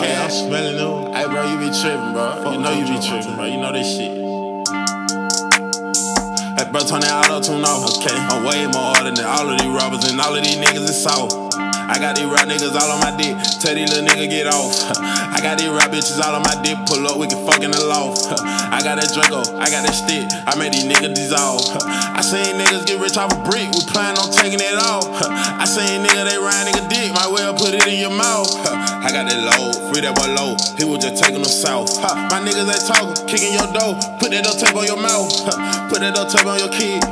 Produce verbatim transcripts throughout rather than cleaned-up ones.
Okay, I'm smelling them. Hey, bro, you be tripping, bro. Fuck you know you be tripping, bro. You know this shit. Hey, bro, turn that auto-tune off. Okay, I'm way more harder than all of these robbers and all of these niggas is soft. I got these rap niggas all on my dick, tell these little nigga get off. I got these rap bitches all on my dick, pull up, we can fuck in the loft. I got that Draco, I got that stick, I made these niggas dissolve. I seen niggas get rich off a brick, we plan on taking it off. I seen nigga, they ride nigga dick, might well put it in your mouth. I got that low, free that boy low, he was just taking them south. My niggas ain't talking, kicking your door, put that duct tape on your mouth. Put that duct tape on your kid,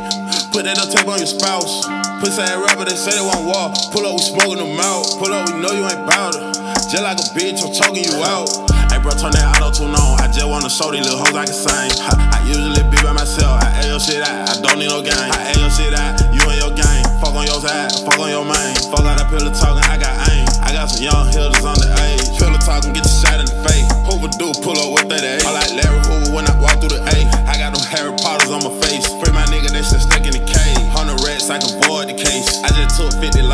put that duct tape on your spouse. Pussy ass rapper, they say they won't walk. Pull up, we smoking them out. Pull up, we know you ain't bout it. Just like a bitch, I'm talking you out. Hey bro, turn that auto-tune on. I just wanna show these little hoes I can sing. I, I usually be by myself. I ayo shit out, I don't need no gang. I ayo shit out, you and your gang. Fuck on your side, fuck on your main. Fuck out that pillow talking, I got aim. I got some young hitters on the age. Pillow talking, get your shot in the face. Hoover do pull up with that A. I like Larry Hoover when I walk through the A. I got them Harry Potters on my face. Free my nigga, they shit stuck in the cage. one hundred rats, I can board the case. I just took fifty.